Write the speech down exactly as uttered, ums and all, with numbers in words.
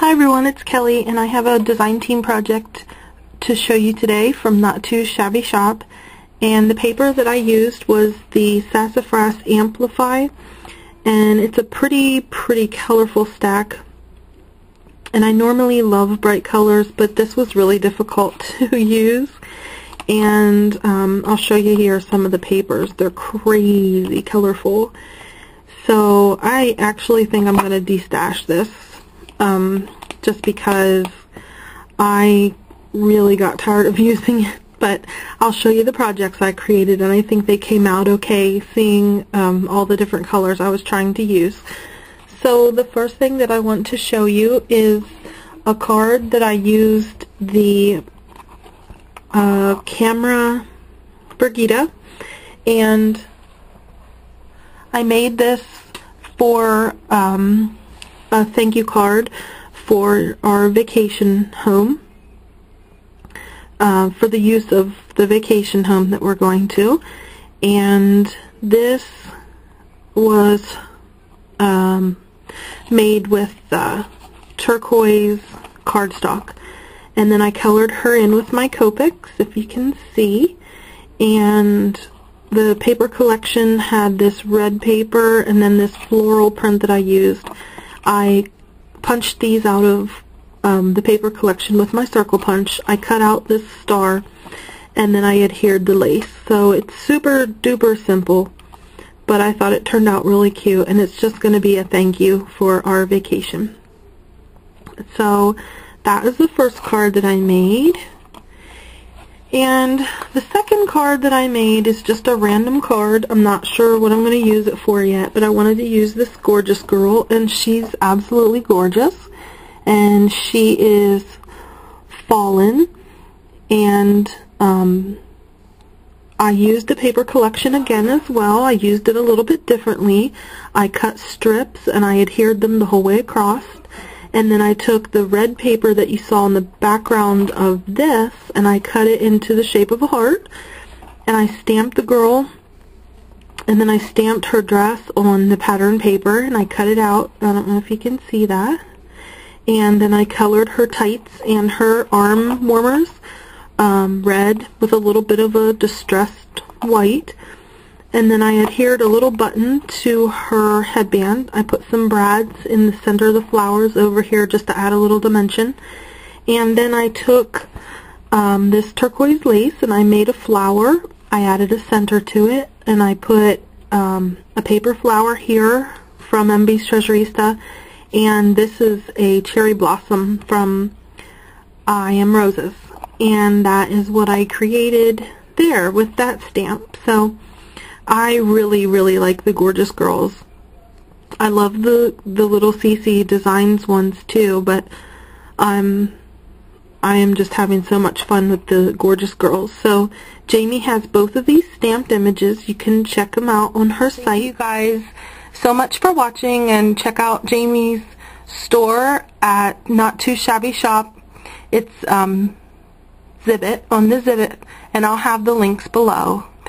Hi everyone, it's Kelly and I have a design team project to show you today from Not Too Shabby Shop, and the paper that I used was the Sassafras Amplify, and it's a pretty pretty colorful stack. And I normally love bright colors, but this was really difficult to use. And um, I'll show you here some of the papers. They're crazy colorful. So I actually think I'm going to destash this um, just because I really got tired of using it. But I'll show you the projects I created, and I think they came out okay seeing um, all the different colors I was trying to use. So the first thing that I want to show you is a card that I used the uh, camera Birgitta, and I made this for um, a thank you card for our vacation home, uh, for the use of the vacation home that we're going to. And this was um, made with uh, turquoise cardstock, and then I colored her in with my Copics, if you can see. And the paper collection had this red paper and then this floral print that I used. I punched these out of um, the paper collection with my circle punch. I cut out this star and then I adhered the lace. So it's super duper simple, but I thought it turned out really cute, and it's just going to be a thank you for our vacation. So that is the first card that I made. And the second card that I made is just a random card. I'm not sure what I'm going to use it for yet, but I wanted to use this gorgeous girl, and she's absolutely gorgeous. And she is fallen, and um, I used the paper collection again as well. I used it a little bit differently. I cut strips and I adhered them the whole way across. And then I took the red paper that you saw in the background of this and I cut it into the shape of a heart, and I stamped the girl, and then I stamped her dress on the pattern paper and I cut it out. I don't know if you can see that. And then I colored her tights and her arm warmers um, red with a little bit of a distressed white, and then I adhered a little button to her headband. I put some brads in the center of the flowers over here just to add a little dimension. And then I took um, this turquoise lace and I made a flower. I added a center to it, and I put um, a paper flower here from M B's Treasurista, and this is a cherry blossom from I Am Roses, and that is what I created there with that stamp. So I really, really like the gorgeous girls. I love the the little C C designs ones too, but I'm I am just having so much fun with the gorgeous girls. So Jamie has both of these stamped images. You can check them out on her site. Thank you guys so much for watching, and check out Jamie's store at Not Too Shabby Shop. It's um, Zibbet, on the Zibbet, and I'll have the links below.